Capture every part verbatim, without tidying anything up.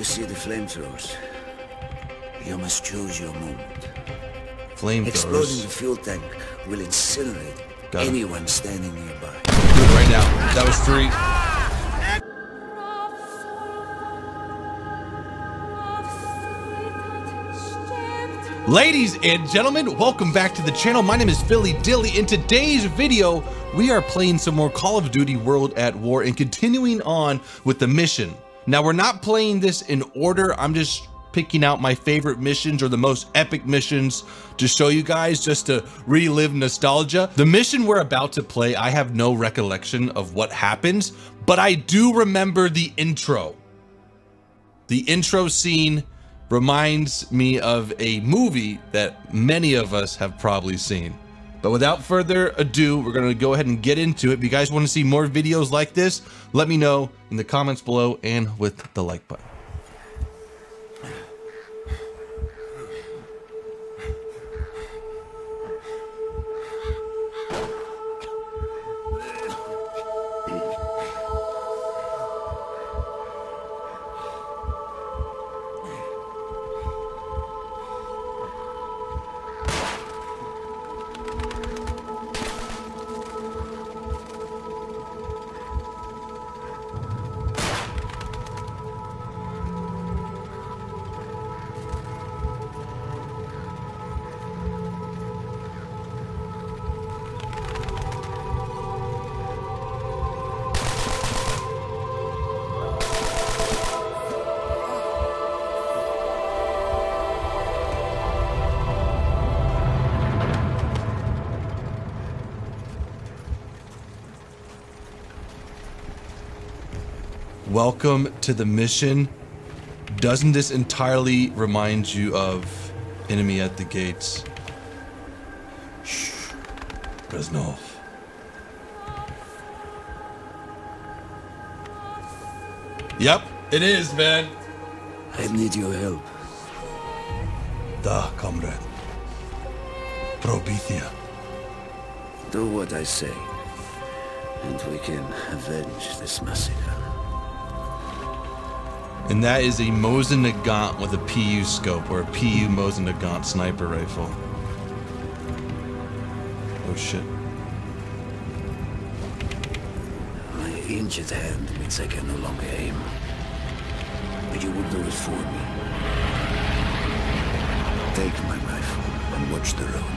you see the flamethrowers. You must choose your moment. Flamethrowers. Exploding the fuel tank will incinerate anyone standing nearby. Do it right now. That was three. Ladies and gentlemen, welcome back to the channel. My name is Philly Dilly. In today's video, we are playing some more Call of Duty World at War and continuing on with the mission. Now, we're not playing this in order. I'm just picking out my favorite missions or the most epic missions to show you guys, just to relive nostalgia. The mission we're about to play, I have no recollection of what happens, but I do remember the intro. The intro scene reminds me of a movie that many of us have probably seen. But without further ado, we're gonna go ahead and get into it. If you guys wanna see more videos like this, let me know in the comments below and with the like button. Welcome to the mission. Doesn't this entirely remind you of Enemy at the Gates? Shh. Krasnov. Yep, it is, man. I need your help. Da, comrade. Probithia. Do what I say, and we can avenge this massacre. And that is a Mosin-Nagant with a P U scope, or a P U Mosin-Nagant sniper rifle. Oh shit. My injured hand means I can no longer aim. But you will do it for me. Take my rifle and watch the road.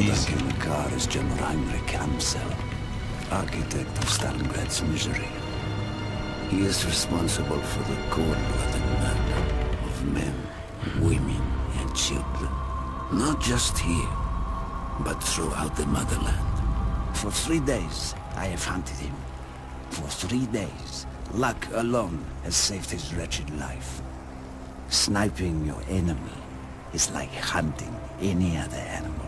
Mosin-Nagant is General Heinrich Kamsel, architect of Stalingrad's misery. He is responsible for the cold-blooded murder of men, women, and children. Not just here, but throughout the motherland. For three days, I have hunted him. For three days, luck alone has saved his wretched life. Sniping your enemy is like hunting any other animal.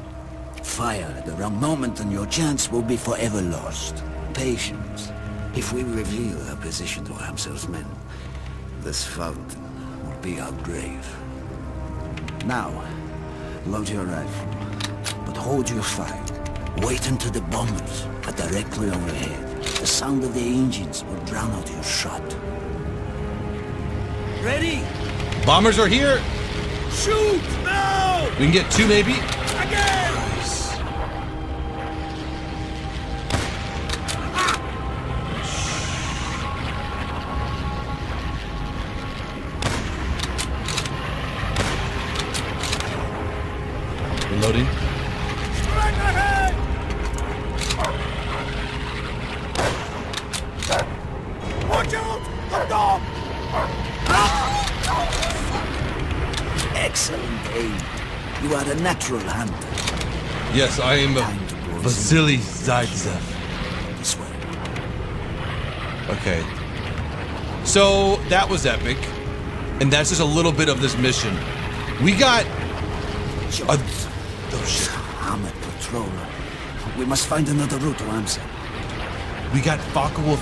Fire at the wrong moment and your chance will be forever lost. Patience. If we reveal our position to Amsel's men, this fountain will be our grave. Now, load your rifle, but hold your fire. Wait until the bombers are directly overhead. The sound of the engines will drown out your shot. Ready? Bombers are here! Shoot now! We can get two, maybe? Again! Reloading. Watch out! Excellent aim. You are a natural hunter. Yes, I am Vasily Zaytsev. This way. Okay. So that was epic. And that's just a little bit of this mission. We got a armored patroller. We must find another route to Amsel. We got Focke-Wulf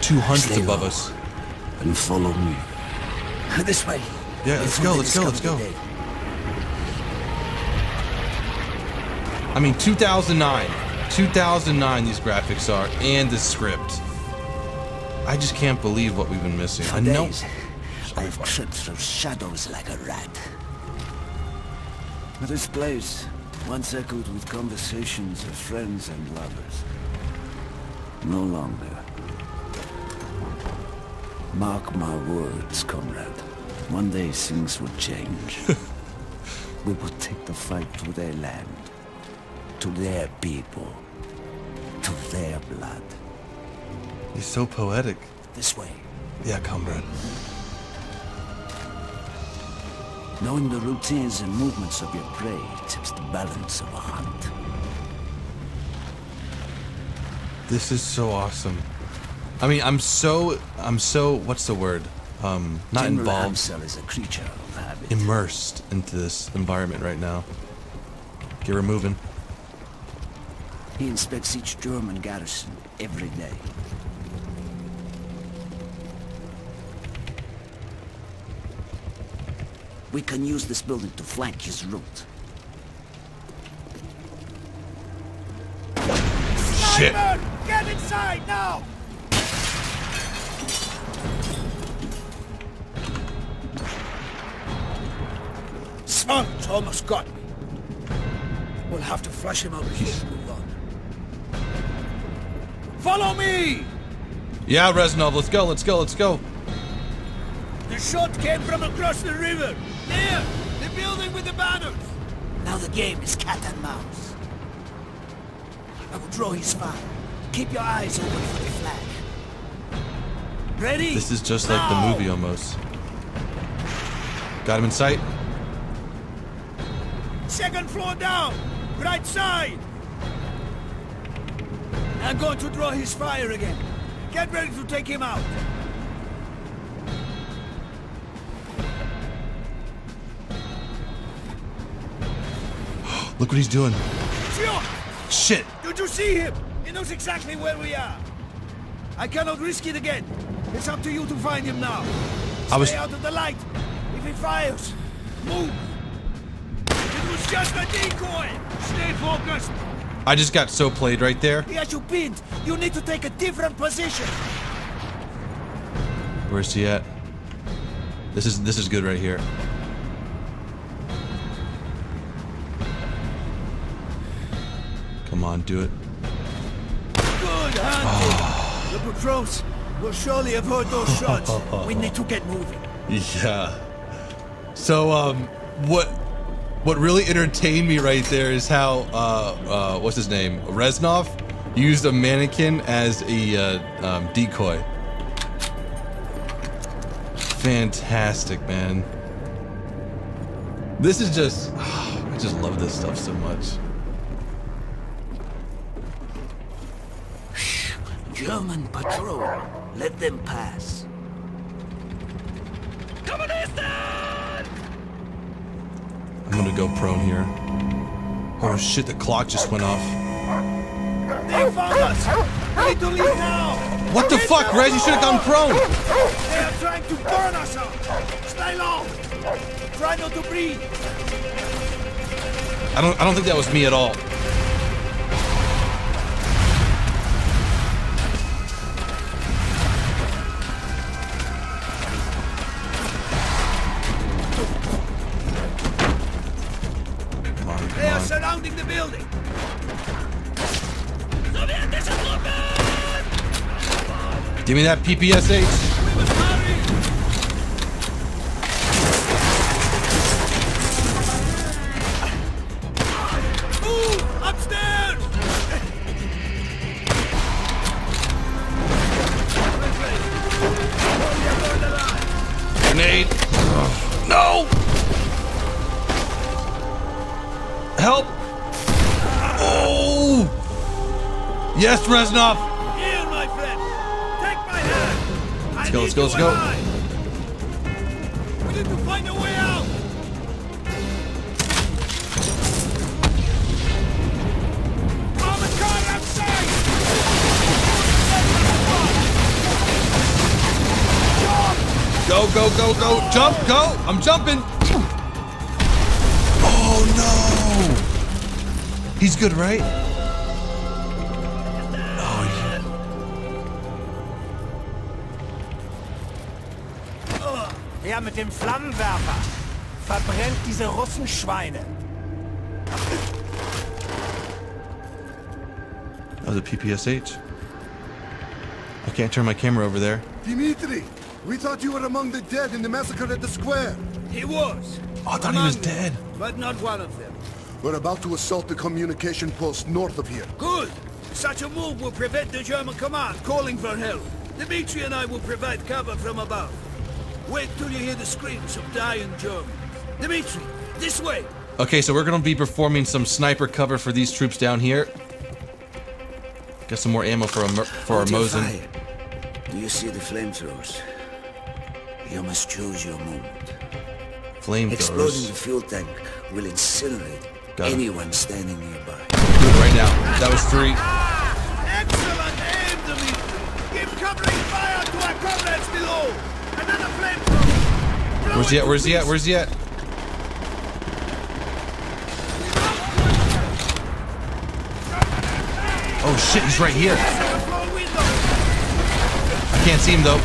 two hundred above us. And follow me. This way. Yeah, let's go, let's go, let's go. I mean, two thousand nine. two thousand nine these graphics are, and the script. I just can't believe what we've been missing. For I know. Days, I've tripped through shadows like a rat. But this place once echoed with conversations of friends and lovers. No longer. Mark my words, comrade. One day things will change. We will take the fight to their land, to their people, to their blood. He's so poetic. This way. Yeah, comrade. Knowing the routines and movements of your prey tips the balance of a hunt. This is so awesome. I mean, I'm so, I'm so, what's the word? Um, not General involved. Amsel is a creature of habit. Immersed into this environment right now. Get her moving. He inspects each German garrison every day. We can use this building to flank his route. Shit! Sniper! Get inside now! Smoke's almost got me. We'll have to flush him out here and move on. Follow me! Yeah, Reznov, let's go, let's go, let's go. The shot came from across the river. There! The building with the banners! Now the game is cat and mouse. I will draw his fire. Keep your eyes open for the flag. Ready? This is just now. Like the movie almost. Got him in sight. Second floor down! Right side! I'm going to draw his fire again. Get ready to take him out. Look what he's doing. P U Shit! Did you see him? He knows exactly where we are. I cannot risk it again. It's up to you to find him now. Stay I was... out of the light. If he fires, move. It was just a decoy. Stay focused. I just got so played right there. He has you pinned. You need to take a different position. Where's he at? This is this is good right here. Come on, do it. Good hunting. The patrols will surely have heard those shots. We need to get moving. Yeah. So, um, what, what really entertained me right there is how, uh, uh, what's his name, Reznov, used a mannequin as a uh, um, decoy. Fantastic, man. This is just, oh, I just love this stuff so much. German patrol, let them pass. I'm gonna go prone here. Oh shit, the clock just went off. They found us! We need to leave now! What the fuck, Rez? You should have gone prone! They are trying to burn us out! Stay long! Try not to breathe! I don't I don't think that was me at all. Give me that P P S H. Move upstairs. Grenade. No. Help. Oh. Yes, Reznov. Let's go, let's go, let's go. We need to find a way out. On the car outside. Go, go, go, go. Jump, go. I'm jumping. Oh, no. He's good, right? Her mit dem Flammenwerfer! Verbrennt diese Russenschweine! Oh, the P P S H. I can't turn my camera over there. Dimitri, we thought you were among the dead in the massacre at the square. He was. Oh, I thought he was dead. But not one of them. We're about to assault the communication post north of here. Good. Such a move will prevent the German command calling for help. Dimitri and I will provide cover from above. Wait till you hear the screams of dying Germans. Dimitri, this way! Okay, so we're gonna be performing some sniper cover for these troops down here. Got some more ammo for a, for our Mosin. Do you see the flamethrowers? You must choose your moment. Flamethrowers. Exploding the fuel tank will incinerate anyone standing nearby. Do it right now. That was three. Excellent aim, Dimitri! Give covering fire to our comrades below! Another flamethrower! Where's he at? Where's he at? Where's he at? Oh shit, he's right here. I can't see him though.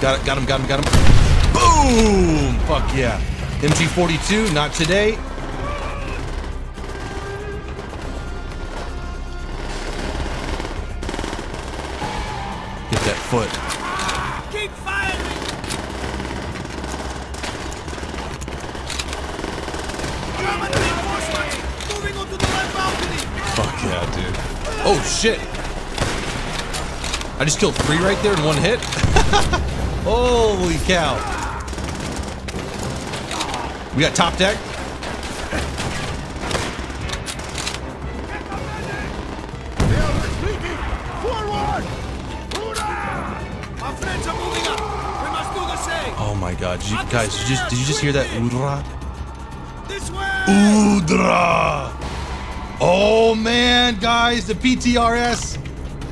Got it, got him, got him, got him. Boom! Fuck yeah. M G forty-two, not today. Get that foot. Keep firing! Fuck yeah, dude. Oh shit! I just killed three right there in one hit. Holy cow. We got top deck. They are retreating! Forward! Hoorah! Our friends are moving up! We must do the same! Oh my god, did you guys did you just did you just hear that oodra? This way! Oodra! Oh man, guys, the P T R S.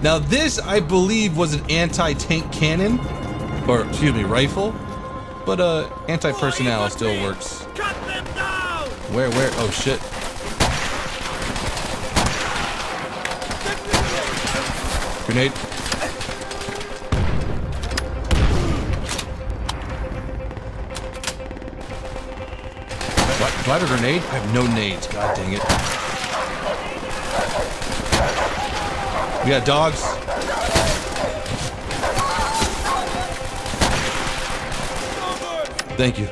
Now this, I believe, was an anti-tank cannon, or excuse me, rifle, but uh, anti-personnel oh, still works. Cut them down! Where, where? Oh shit! Grenade. What? Do I have a grenade? I have no nades. God dang it! We got dogs. Thank you.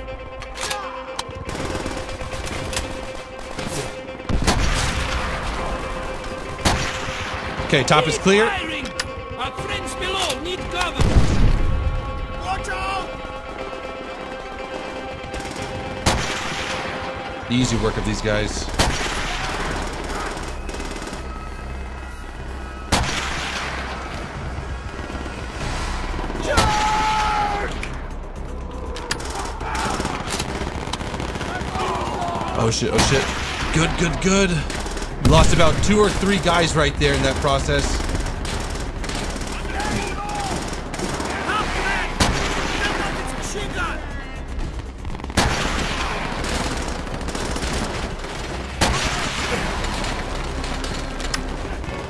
Okay, top is clear. Our friends below need cover. Watch out! The easy work of these guys. Oh shit, oh shit. Good, good, good. Lost about two or three guys right there in that process.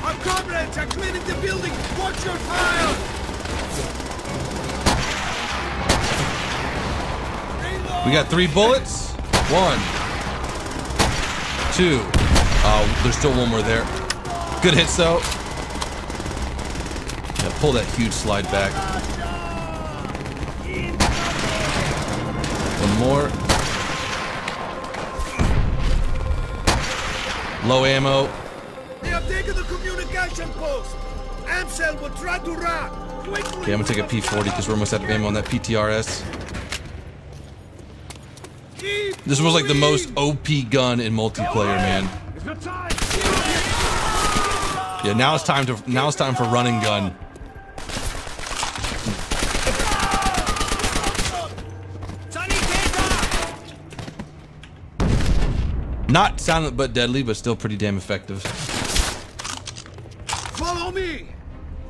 Our comrades are cleaning the building. Watch your fire. We got three bullets. One. Two. Uh, there's still one more there. Good hits though. Yeah, pull that huge slide back. One more. Low ammo. They have taken the communication post. Amsel will try to run. Quickly. Okay, I'm gonna take a P forty because we're almost out of ammo on that P T R S. This was like the most O P gun in multiplayer, man. Yeah, now it's time to now it's time for run and gun. Not silent but deadly, but still pretty damn effective. Follow me.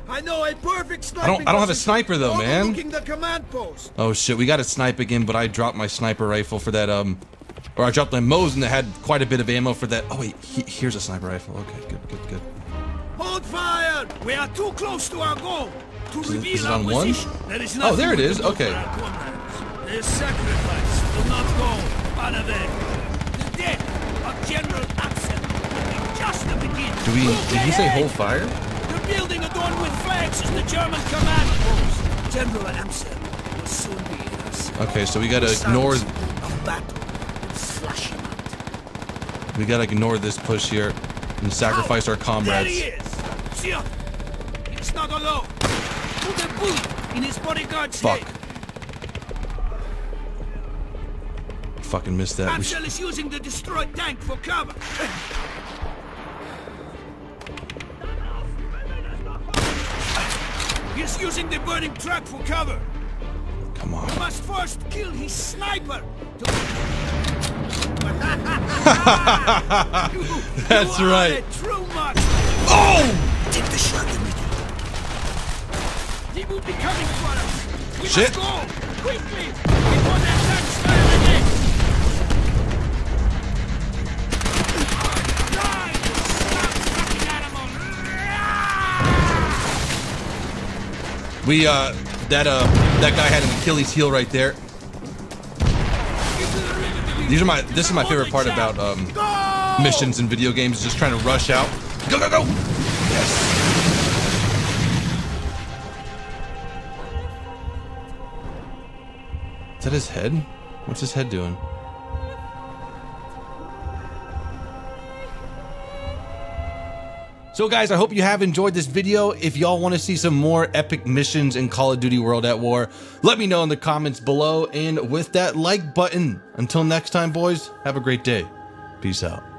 I know a perfect sniper. I don't I don't have a sniper though, man. The command post. Oh shit, we got to snipe again, but I dropped my sniper rifle for that um or I dropped my Mosin that had quite a bit of ammo for that. Oh wait, he, here's a sniper rifle. Okay, good, good, good. Hold fire! We are too close to our goal. To is reveal it, is it on our one? Position, there is oh, there it is. Okay. Their sacrifice will not go unavenged. The death of General Amsel will be just the beginning. Do we? Look did he say hold fire? The building adorned with flags is the German command post. General Amsel will soon be in our sight. Okay, so we gotta ignore. We gotta ignore this push here and sacrifice oh, our comrades. There he is. Sure. It's not alone. Put a bullet in his bodyguard's Fuck. Head. Fucking missed that. Amsel is using the destroyed tank for cover. He's using the burning truck for cover. Come on. We must first kill his sniper. To you, that's you right. Oh! Take the shot, Dimitri. They will be coming for us. We Shit. Must go quickly before that tanks fire again. Die, you slug-sucking animal! We uh, that uh, that guy had an Achilles heel right there. These are my. This is my favorite part about um, missions in video games. Just trying to rush out. Go go go! Yes. Is that his head? What's his head doing? So guys, I hope you have enjoyed this video. If y'all want to see some more epic missions in Call of Duty World at War, let me know in the comments below. And with that like button, until next time, boys, have a great day. Peace out.